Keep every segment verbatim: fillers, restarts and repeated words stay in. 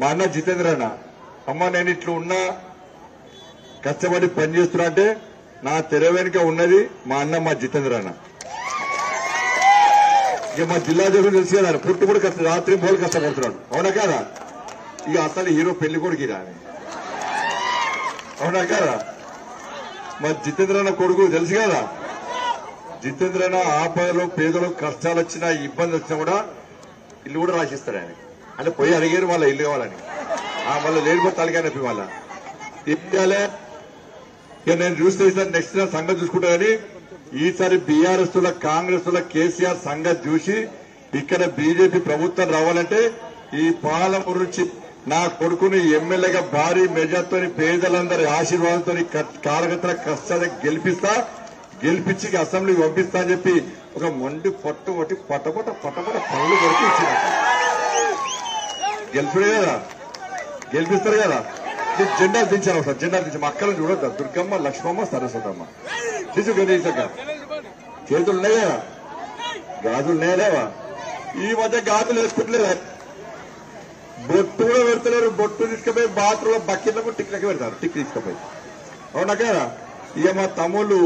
మా అన్న జితేంద్రన్న అమ్మ నేను ఇట్లా ఉన్నా కష్టపడి పని చేస్తున్నా అంటే నా తెర వెనుక ఉన్నది మా అన్న మా జితేంద్రన్న ఇక మా జిల్లా జరుగు తెలిసి కదా పుట్టు కూడా కష్ట రాత్రి మూడు కష్టపడుతున్నాడు అవునా కదా ఇక అసలు హీరో పెళ్లి కొడుకు రాని అవునా కదా మా జితేంద్రన్న కొడుకు తెలుసు కదా జితేంద్రన్న ఆపదలో పేదలో కష్టాలు వచ్చినా ఇబ్బంది వచ్చినా కూడా ఇల్లు కూడా రాసిస్తాడు ఆయన అంటే పోయి అడిగారు వాళ్ళ ఇల్లు కావాలని మళ్ళీ లేనిపోతే అడిగానప్పి వాళ్ళ ఇవ్వాలే ఇక నేను చూస్తే నెక్స్ట్ నా సంగతి చూసుకుంటా కానీ ఈసారి బీఆర్ఎస్ ల కాంగ్రెస్ ల కేసీఆర్ సంగతి చూసి ఇక్కడ బీజేపీ ప్రభుత్వం రావాలంటే ఈ పాలమూరు నుంచి నా కొడుకుని ఎమ్మెల్యేగా భారీ మెజార్టీతో పేదలందరి ఆశీర్వాదంతో కార్యకర్తల కష్టాలు గెలిపిస్తా గెలిపించి అసెంబ్లీకి పంపిస్తా అని చెప్పి ఒక మొండి పట్టు కొట్టి పట్టపొట పట్టపొట పనులు కొట్టి ఇచ్చిన గెలిపిడే కదా గెలిపిస్తారు కదా జెండాలు దించాను ఒకసారి జెండాలు దించి మా అక్కలను చూడొద్దా దుర్గమ్మ లక్ష్మమ్మ సరస్వతమ్మ తీసు గణేశాక చేతులు ఉన్నాయా గాజులు ఉన్నాయా ఈ మధ్య గాజులు వేసుకుంటలేదా బొట్టు కూడా పెడతలేరు బొట్టు తీసుకుపోయి బాత్రూమ్ బకెట్లకు టిక్లకి పెడతారు టిక్ తీసుకుపోయి అవునా కదా ఇక మా తమ్ముళ్ళు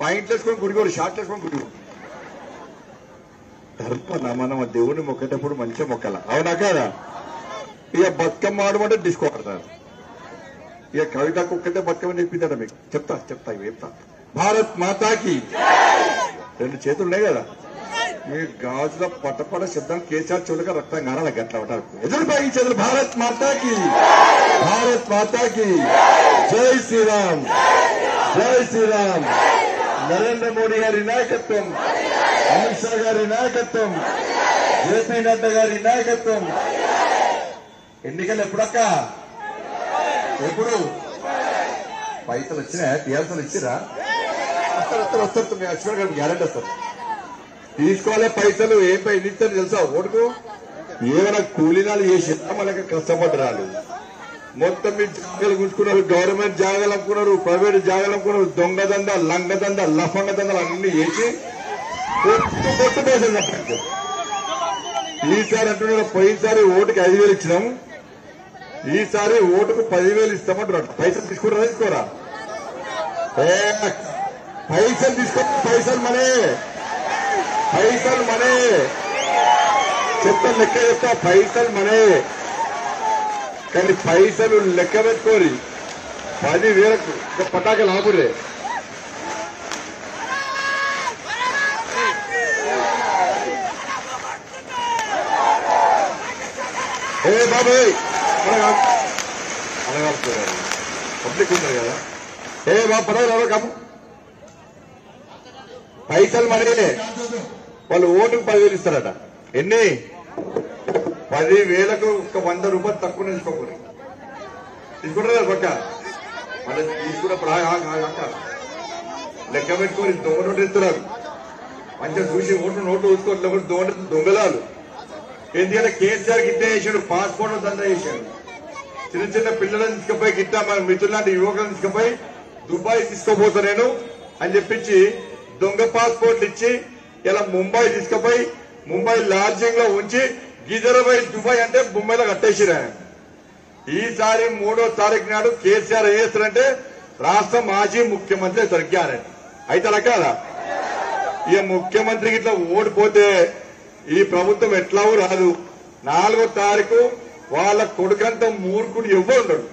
పాయింట్లు వేసుకొని గుడికోరు షార్ట్లు వేసుకొని గుడికోరు ధర్మ మనం దేవుని మొక్కేటప్పుడు మంచిగా మొక్కల అవునా కదా ఇక బతుకమ్మ ఆడమంటే డిస్కో ఆడతారు ఇక కవిత కుక్కతే బతుకమ్మని చెప్పిందట మీకు చెప్తా చెప్తా చెప్తా భారత్ మాతాకి రెండు చేతులు ఉన్నాయి కదా మీ గాజుల పటపట శబ్దం కేసీఆర్ చెవులుగా రక్తం కానాలి గట్ల ఉంటారు ఎదురుపాయి చేతులు భారత్ మాతాకి భారత్ మాతాకి జై శ్రీరామ్ జై శ్రీరామ్ నరేంద్ర మోడీ గారి నాయకత్వం అమిత్ షా గారి నాయకత్వం జేపీ నడ్డా గారి నాయకత్వం ఎన్నికలు ఎప్పుడక్క ఎప్పుడు పైసలు వచ్చినా టీఆర్ఎస్లు ఇచ్చిరా వస్తారు వస్తారు వస్తారు మేము లక్ష్మణ్ గారికి గ్యారెంటీ వస్తారు తీసుకోవాలి పైసలు ఏ పై ఇస్తారు తెలుసా ఓటుకు ఏమైనా కూలీనాలు చేసినా మనకి కష్టపడ్డారు మొత్తం మీరు జాగాలు గుంజుకున్నారు గవర్నమెంట్ జాగాలు అమ్ముకున్నారు ప్రైవేట్ జాగాలు అమ్ముకున్నారు దొంగదండ లంగదండ లఫంగ దండలు అన్ని చేసి పొట్టు పొట్టు పైసలు ఈసారి అంటున్నారు పోయినసారి ఓటుకి ఐదు వేలు ఇచ్చినాము ఈసారి ఓటుకు పదివేలు ఇస్తామంటున్నాడు పైసలు తీసుకుంటారా తీసుకోరా పైసలు తీసుకుంటే పైసలు మనే పైసలు మనే చెప్తాను లెక్క చెప్తా పైసలు మనే కానీ పైసలు లెక్క పెట్టుకోరి పదివేలకు పటాకలు ఆపురే ఏ బాబాయ్ పబ్లిక్ ఉంటారు కదా ఏ బాబు పర్వాలేదు ఎవరు కాపు పైసలు మనీలే వాళ్ళు ఓటుకు పదివేలు ఇస్తారట ఎన్ని పదివేలకు ఒక వంద రూపాయలు తక్కువ తీసుకోకూడదు తీసుకుంటారు కదా పక్క మన తీసుకున్నప్పుడు లెక్క పెట్టుకొని దొంగ నోట్లు ఇస్తున్నారు మంచిగా చూసి ఓట్లు నోట్లు చూసుకోవట్లేదు దొంగ దొంగలాలు ఎందుకంటే కేసీఆర్ గిట్టా చేశాడు పాస్పోర్ట్ దందా చేశాడు చిన్న చిన్న పిల్లలను తీసుకుపోయి గిట్టా మన మిత్రులు లాంటి యువకులను తీసుకుపోయి దుబాయ్ తీసుకోపోతా నేను అని చెప్పించి దొంగ పాస్పోర్ట్లు ఇచ్చి ఇలా ముంబై తీసుకుపోయి ముంబై లాడ్జింగ్ లో ఉంచి గిజరబై దుబాయ్ అంటే ముంబైలో కట్టేసిరా ఈసారి మూడో తారీఖు నాడు కేసీఆర్ ఏం చేస్తారంటే రాష్ట్ర మాజీ ముఖ్యమంత్రి దొరికారండి అయితే అలా కాదా ఇక ముఖ్యమంత్రికి ఇట్లా ఓడిపోతే ఈ ప్రభుత్వం ఎట్లా రాదు నాలుగో తారీఖు వాళ్ళ కొడుకంత మూర్ఖుడు ఎవ్వరు ఉండడు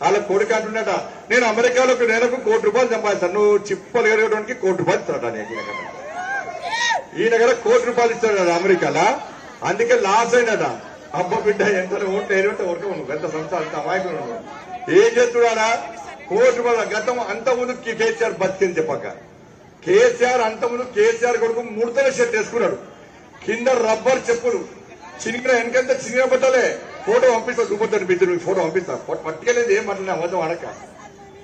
వాళ్ళ కొడుకు అంటున్నట నేను అమెరికాలో నేనకు కోటి రూపాయలు సంపాదిస్తాను నువ్వు చిప్పలు ఎరగడానికి కోటి రూపాయలు ఇస్తాడు ఈయన కదా కోటి రూపాయలు ఇస్తాడు అమెరికాలో అందుకే లాస్ అయినట అబ్బ బిడ్డ ఎంత ఓట్లు ఎరుగుతా ఉడకము గత సంస్థ అంత అమాయకులు ఏం చేస్తున్నాడా కోటి రూపాయల గతం అంత ముందు కేసీఆర్ బతికింది చెప్పక కేసీఆర్ అంత ముందు కేసీఆర్ కొడుకు ముడతల షర్ట్ వేసుకున్నాడు కింద రబ్బర్ చెప్పులు చినిగిన వెనకంతా చినిగిన పట్టాలే ఫోటో పంపిస్తా చూపొద్దని బిడ్డలు మీకు ఫోటో పంపిస్తా పట్టుకెళ్ళేది ఏం పట్టిన అబద్ధం అడక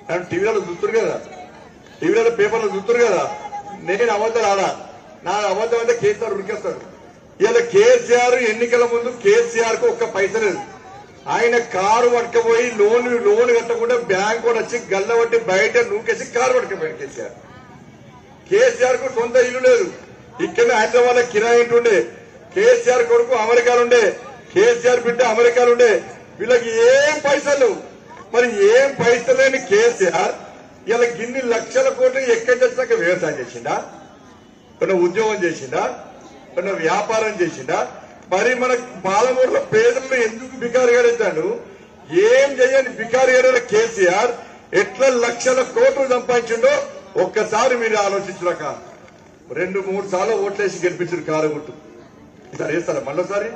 నేను టీవీలలో చూస్తురు కదా టీవీలలో పేపర్లో చూస్తురు కదా నేను అబద్ధాలు ఆడా నా అబద్ధం అంటే కేసీఆర్ ఉరికేస్తాడు ఇలా కేసీఆర్ ఎన్నికల ముందు కేసీఆర్ కు ఒక్క పైస లేదు ఆయన కారు పట్టుకపోయి లోన్ లోన్ కట్టకుండా బ్యాంక్ కూడా వచ్చి గల్ల పట్టి బయట నూకేసి కారు పట్టుకపోయాడు కేసీఆర్ కేసీఆర్ కు సొంత ఇల్లు లేదు ఇక్కడ హైదరాబాద్ లో కిరాయి ఉంటుండే కేసీఆర్ కొడుకు అమెరికాలుండే కేసీఆర్ బిడ్డ అమెరికాలుండే వీళ్ళకి ఏం పైసలు మరి ఏం పైసలు లేని కేసీఆర్ ఇలా గిన్ని లక్షల కోట్లు ఎక్కడి తెచ్చినాక వ్యవసాయం చేసిందా, కొన్ని ఉద్యోగం చేసిందా, కొన్ని వ్యాపారం చేసిందా? మరి మన పాలమూరులో పేదలు ఎందుకు బికారు ఏడతాడు? ఏం చేయని బికారు ఏడైన కేసీఆర్ ఎట్లా లక్షల కోట్లు సంపాదించిండో ఒక్కసారి మీరు ఆలోచించలేక రెండు మూడు సార్లు ఓట్లేసి గెలిపించారు కారు గుట్టు. ఈసారి వేస్తారా మళ్ళీసారి?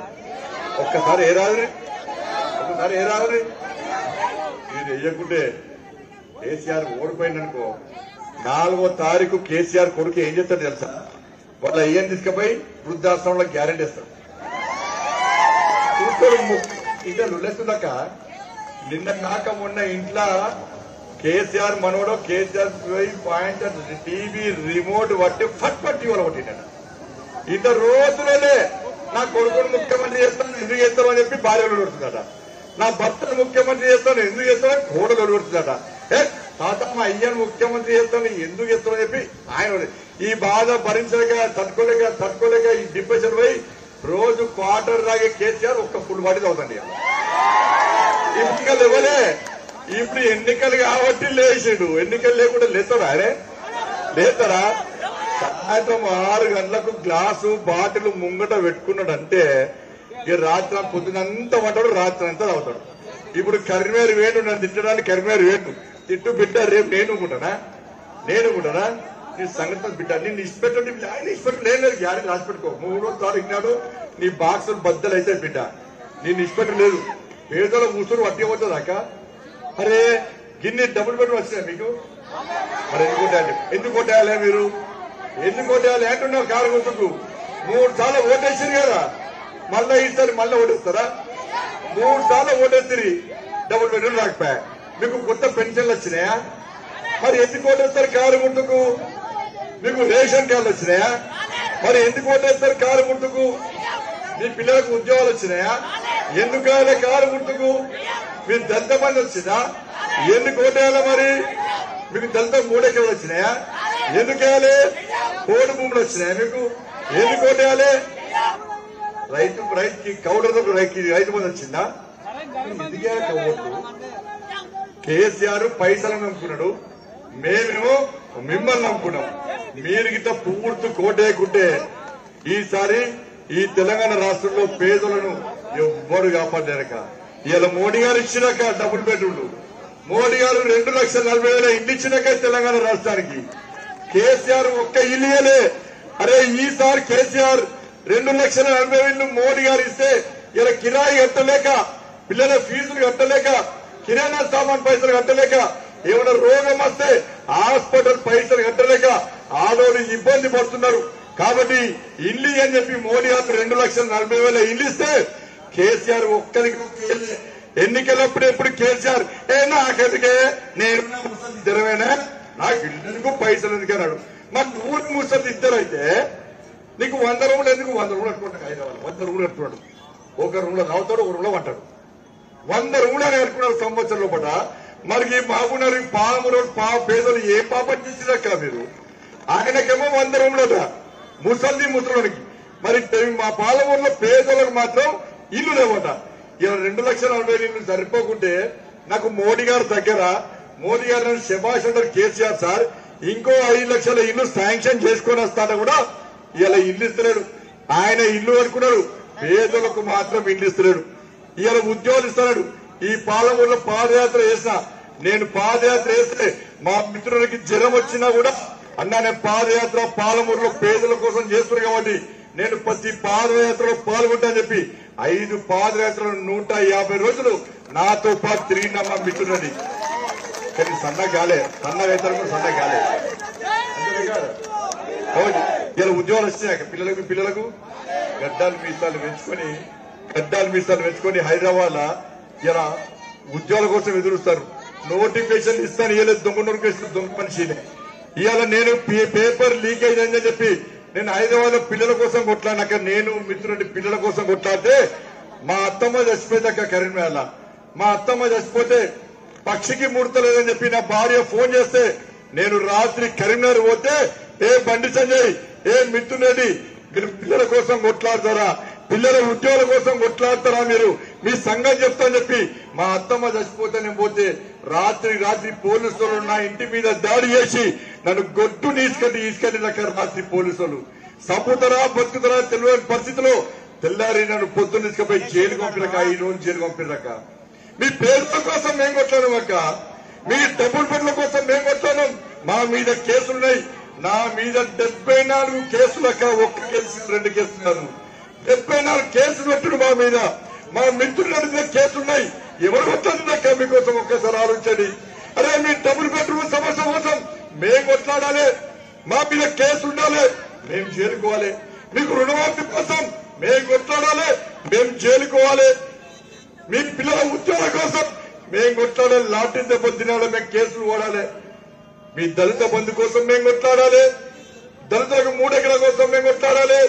ఒక్కసారి ఏ రాదు, ఒక్కసారి ఏ రాదు. మీరు వేయకుంటే కేసీఆర్ ఓడిపోయిందనుకో, నాలుగో తారీఖు కేసీఆర్ కొడుకు ఏం చేస్తాడు తెలుసా? వాళ్ళ ఏం తీసుకుపోయి వృద్ధాశ్రమంలో గ్యారెంటీ ఇస్తారు. ఇంకా రులేస్తుందాక నిన్న కాక మొన్న ఇంట్లో కేసీఆర్ మనోడు కేసీఆర్ పాయింట్ టీవీ రిమోట్ పట్టి ఫట్ పట్టి వాళ్ళు కొట్టిండ ఇంత రోజులోనే నా కొడుకుని ముఖ్యమంత్రి చేస్తాను ఎందుకు చేస్తాను అని చెప్పి భార్యలు కొడుతుందట. నా భర్తను ముఖ్యమంత్రి చేస్తాను ఎందుకు చేస్తామని కోడలు కొడుతుందట. ఏ తాత మా అయ్యను ముఖ్యమంత్రి చేస్తాను ఎందుకు చేస్తామని చెప్పి ఆయన ఈ బాధ భరించలేక తట్టుకోలేక తట్టుకోలేక ఈ డిప్రెషన్ పోయి రోజు క్వార్టర్ తాగే కేసీఆర్ ఒక్క ఫుల్ బాడీ అవుతుంది. ఇప్పుడు ఇవ్వలే, ఇప్పుడు ఎన్నికలు కాబట్టి లేచాడు. ఎన్నికలు లేకుండా లేతారా? అరే లేతారా? సాయంత్రం ఆరు గంటలకు గ్లాసు బాటిల్ ముంగట పెట్టుకున్నాడు అంటే ఇక రాత్రి పొద్దునంతా వంటాడు, రాత్రి అంతా తాగుతాడు. ఇప్పుడు కరిమేరు వేడు నన్ను తిట్టడానికి కరిమేరు వేడు తిట్టు బిడ్డ రేపు నేను ఉంటానా, నేను ఉంటానా నీ సంఘటన బిడ్డ నేను ఇష్టపెట్టు ఆయన ఇష్టపెట్టు లేదు లేదు గ్యారెంటీ రాసి పెట్టుకో. మూడో తారీఖు నాడు నీ బాక్సులు బద్దలు అయితే బిడ్డ నేను ఇష్టపెట్టు లేదు. పేదల ముసురు వడ్డీపోతుందాక అరే గిన్ని డబుల్ బెడ్ వచ్చినాయి మీకు మరి ఎందుకు కొట్టాలి, ఎందుకు కొట్టాలి మీరు ఎందుకు కొట్టాలి అంటున్నావు? కారు గుర్తుకు మూడు సార్లు ఓటేసిరు కదా, మళ్ళా ఈసారి మళ్ళీ ఓటేస్తారా? మూడు సార్లు ఓటేసిరి డబుల్ బెడ్రూమ్ రాకపోయా, మీకు కొత్త పెన్షన్లు వచ్చినాయా? మరి ఎందుకు ఓటేస్తారు కారు గుర్తుకు? మీకు రేషన్ కార్డులు వచ్చినాయా? మరి ఎందుకు ఓటేస్తారు కారు గుర్తుకు? మీ పిల్లలకు ఉద్యోగాలు వచ్చినాయా? ఎందుకు కావాలి కారు గుర్తుకు? మీరు దళిత మంది వచ్చిందా? ఎందుకు ఓటేయాలా? మరి మీకు దళిత మూడెకరాలు వచ్చినాయా? ఎందుకు వేయాలి? కోడి భూములు వచ్చినాయా మీకు? ఎందుకు ఓటేయాలి? రైతు రైతుకి కౌడలకు రైతు మంది వచ్చిందా? కేసీఆర్ పైసలు నమ్ముకున్నాడు, మేమేమో మిమ్మల్ని నమ్ముకున్నాం. మీరు గిట్ట పూర్తి కోటేయకుంటే ఈసారి ఈ తెలంగాణ రాష్ట్రంలో పేదలను ఎవ్వరు కాపాడలేక ఇలా మోడీ గారు ఇచ్చినాక డబుల్ బెడ్రూమ్లు, మోడీ గారు రెండు లక్షల నలభై వేల ఇల్లు ఇచ్చినాక తెలంగాణ రాష్ట్రానికి కేసీఆర్ ఒక్క ఇల్లు ఇయ్యలే. అరే ఈసారి కేసీఆర్ రెండు లక్షల నలభై వేలు మోడీ గారు ఇస్తే ఇలా కిరాయి కట్టలేక, పిల్లల ఫీజులు కట్టలేక, కిరాణా సామాన్ పైసలు కట్టలేక, ఏమైనా రోగం వస్తే హాస్పిటల్ పైసలు కట్టలేక ఆడోళ్ళు ఇబ్బంది పడుతున్నారు. కాబట్టి ఇల్లు అని చెప్పి మోడీ గారు రెండు లక్షల నలభై వేల ఇల్లు ఇస్తే కేసీఆర్ ఒక్కరికి ఎన్నికలప్పుడు ఎప్పుడు కేసీఆర్ ఏ నాకెందుకే నేను స్థిరమైన నాకు ఇల్లు పైసలు ఎందుకు అన్నాడు. మరి నూరు మూసలు ఇద్దరు అయితే నీకు వంద రూములు ఎందుకు? వంద రూములు కట్టుకుంటాడు హైదరాబాద్, వంద రూములు కట్టుకున్నాడు. ఒక రూములో నవ్వుతాడు, ఒక రూములో వంటాడు. వంద రూములు అని కట్టుకున్నాడు సంవత్సరంలో పట. మరి ఈ మహబూబ్నగర్ పాములు పా పేదలు ఏ పాపం చేసినాక మీరు ఆయనకేమో వంద రూములట ముసలి ముసలోనికి. మరి మా పాలమూరులో పేదలకు మాత్రం ఇల్లు లేవట. ఇలా రెండు లక్షల నలభై వేలు ఇల్లు సరిపోకుంటే నాకు మోడీ గారి దగ్గర మోడీ గారు నన్ను శభాష్ అంటారు కేసీఆర్ సార్ ఇంకో ఐదు లక్షల ఇల్లు శాంక్షన్ చేసుకుని వస్తాట కూడా ఇలా ఇల్లు ఇస్తలేడు. ఆయన ఇల్లు అనుకున్నాడు, పేదలకు మాత్రం ఇల్లు ఇస్తలేడు. ఇలా ఉద్యోగాలు ఇస్తున్నాడు. ఈ పాలమూరులో పాదయాత్ర చేసిన నేను పాదయాత్ర చేస్తే మా మిత్రులకి జ్వరం వచ్చినా కూడా అన్నా నేను పాదయాత్ర పాలమూరులో పేదల కోసం చేస్తున్నాను కాబట్టి నేను ప్రతి పాదయాత్రలో పాల్గొంటానని చెప్పి ఐదు పాదయాత్రలు నూట యాభై రోజులు నాతో పాటు తిరిగిన మా మిత్రులని. కానీ సన్నగాలే, సన్నగైతారు కూడా సన్నగాలే. ఇలా ఉద్యోగాలు వచ్చినాక పిల్లలకు పిల్లలకు గడ్డాలు మీసాలు పెంచుకొని గడ్డాలు మీసాలు పెంచుకొని హైదరాబాద్ ఇలా ఉద్యోగాల కోసం ఎదురుస్తారు. నోటిఫికేషన్ ఇస్తాను ఇవ్వలేదు, దొంగ నోటిఫికేషన్ దొంగ మనిషినే. ఇవాళ నేను పేపర్ లీకేజ్ అని చెప్పి నేను హైదరాబాద్ లో పిల్లల కోసం కొట్లాడినాక నేను మిత్రుడి పిల్లల కోసం కొట్లాడితే మా అత్తమ్మ చచ్చిపోయిందాక కరీంనగర్లో. మా అత్తమ్మ చచ్చిపోతే పక్షికి ముడతలేదని చెప్పి నా భార్య ఫోన్ చేస్తే నేను రాత్రి కరీంనగర్ పోతే ఏ బండి సంజయ్ ఏ మిత్రుడి మీరు పిల్లల కోసం కొట్లాడతారా, పిల్లల ఉద్యోగాల కోసం కొట్లాడతారా మీరు? మీ సంఘం చెప్తా చెప్పి మా అత్తమ్మ చచ్చిపోతే నేను పోతే రాత్రి రాత్రి పోలీసులు నా ఇంటి మీద దాడి చేసి నన్ను గొట్టు తీసుకెళ్లి తీసుకెళ్ళినాక రాత్రి పోలీసులు చంపుతారా బతుకుతారా తెలియని పరిస్థితిలో తెల్లారి నన్ను పొద్దున్న తీసుకుపోయి జైలు పంపినాక ఈ రోజు జైలు పంపినాక మీ పేర్ల కోసం మేము కొట్లాడాం అక్క, మీ డబ్బుల పేర్ల కోసం మేము కొట్లాడాం. మా మీద కేసులున్నాయి, నా మీద డెబ్బై నాలుగు కేసులక ఒక్క కేసు రెండు కేసులు డెబ్బై నాలుగు కేసులు పెట్టుడు మా మీద. మా మిత్రుల కేసులున్నాయి, ఎవరు వస్తుందక్క మీకోసం ఒక్కసారి ఆలోచించండి. అరే మీ డబుల్ బెడ్రూమ్ సమస్య కోసం మేము కొట్లాడాలి, మా మీద కేసు ఉండాలి, మేము చేరుకోవాలి. మీకు రుణమాఫీ కోసం మేము కొట్లాడాలి, మేము చేరుకోవాలి. మీ పిల్లల ఉద్యోగాల కోసం మేము కొట్లాడాలి, లాటరీ దెబ్బలు తినాలి, మేము కేసులు ఓడాలి. మీ దళిత బంధు కోసం మేము కొట్లాడాలి, దళితులకు మూడెకరాల కోసం మేము కొట్లాడాలి,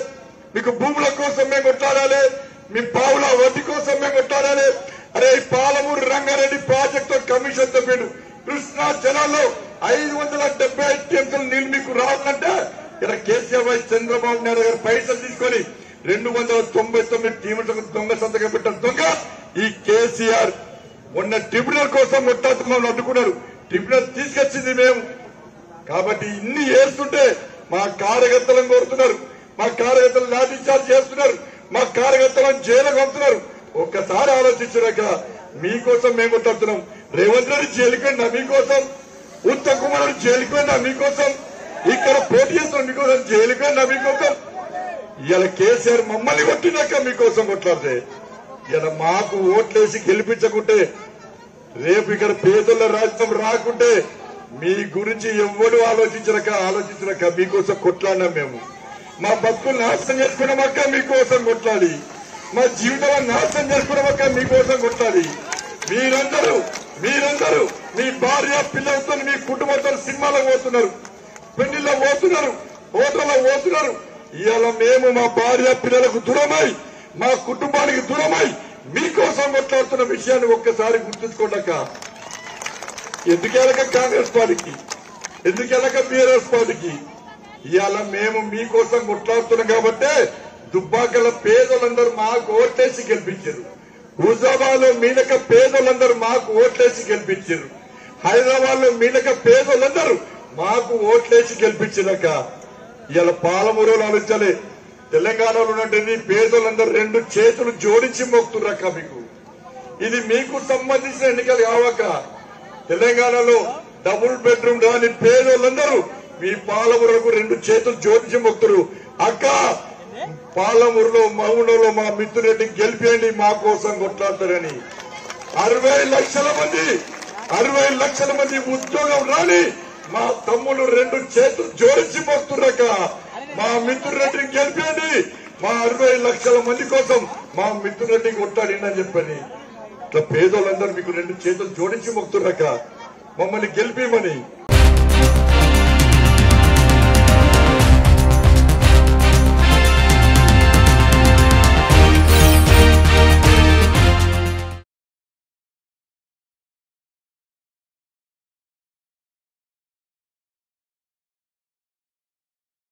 మీకు భూముల కోసం మేము కొట్లాడాలి, మీ పావుల వడ్డీ కోసం మేము కొట్లాడాలి. అరే పాలమూరు రంగారెడ్డి ప్రాజెక్టు కమిషన్ తప్పిండు, కృష్ణా జలాల్లో ఐదు వందల డెబ్బై ఐదు టీఎంసీలు నీళ్లు మీకు రావాలంటే ఇక్కడ కేసీఆర్ వైఎస్ చంద్రబాబు నాయుడు గారు పైసలు తీసుకొని రెండు వందల తొంభై తొమ్మిది టీఎంసీలకు దొంగ సంతకం పెట్టారు. దొంగ ఈ కేసీఆర్ ఉన్న ట్రిబ్యునల్ కోసం మొట్టమొదటి అడ్డుకున్నారు, ట్రిబ్యునల్ తీసుకొచ్చింది మేము. కాబట్టి ఇన్ని చేస్తుంటే మా కార్యకర్తలను కోరుతున్నారు, మా కార్యకర్తలు లాఠీ చార్జ్ చేస్తున్నారు, మా కార్యకర్తలను జైలుకు పంపుతున్నారు. ఒక్కసారి ఆలోచించాక మీకోసం మేము కొట్లాడుతున్నాం. రేవంత్ రెడ్డి జైలుకి వెళ్ళినా మీకోసం, ఉత్తమ్ కుమార్ రెడ్డి జైలుకి వెళ్ళినా మీకోసం, ఇక్కడ పోటీ చేస్తున్న మీకోసం జైలుకి వెళ్ళినా మీకోసం. ఇలా కేసీఆర్ మమ్మల్ని కొట్టినాక మీకోసం కొట్లాడితే, ఇలా మాకు ఓట్లేసి గెలిపించకుంటే, రేపు ఇక్కడ పేదల రాజ్యం రాకుంటే మీ గురించి ఎవడు ఆలోచించక ఆలోచించక మీకోసం కొట్లాడినాం. మేము మా బతుకులు నాశనం చేసుకున్నామక్క మీకోసం కొట్లాడి, మా జీవితాలను నాశనం చేసుకున్నామక్క మీకోసం కొట్లాడి. మీరందరూ మీరందరూ మీ భార్య పిల్లలతో మీ కుటుంబంతో సినిమాలకు పోతున్నారు, పెళ్లిళ్ళ పోతున్నారు, హోటల్లో పోతున్నారు. ఇవాళ మేము మా భార్య పిల్లలకు దూరమై మా కుటుంబానికి దూరమై మీకోసం కొట్లాడుతున్న విషయాన్ని ఒక్కసారి గుర్తుంచుకోండాక. ఎందుకెళ్ళక కాంగ్రెస్ పార్టీకి, ఎందుకెళ్ళక బీఆర్ఎస్ పార్టీకి, ఇవాళ మేము మీకోసం కొట్లాడుతున్నాం కాబట్టే దుబ్బాకల పేదలందరూ మాకు ఓట్లేసి గెలిపించారు, హుజాబాద్ లో మీలక పేదలందరూ మాకు ఓట్లేసి గెలిపించారు, హైదరాబాద్ లో మీలక పేదలందరూ మాకు ఓట్లేసి గెలిపించినాక ఇవాళ పాలమూరు ఆలోచించాలి. తెలంగాణలో ఉన్నటువంటి పేదలందరూ రెండు చేతులు జోడించి మోగుతున్నారు. మీకు ఇది మీకు సంబంధించిన ఎన్నికలు కావక తెలంగాణలో డబుల్ బెడ్రూమ్ రాని పేదోళ్ళందరూ మీ పాలమూరుకు రెండు చేతులు జోడించి మొక్కుతారు. అక్క పాలమూరులో మౌనంలో మా మిత్రుడి గెలిపేయండి, మా కోసం కొట్లాడతారని. అరవై లక్షల మంది అరవై లక్షల మంది ఉద్యోగం రాని మా తమ్ముడు రెండు చేతులు జోడించి మొక్కుతురక మా మిత్రుడిని గెలిపేయండి, మా అరవై లక్షల మంది కోసం మా మిత్రుడిని కొట్లాడిందని చెప్పని ఇట్లా పేదోళ్ళందరూ మీకు రెండు చేతులు జోడించి మొక్కుతురక మమ్మల్ని గెలిపేయమని.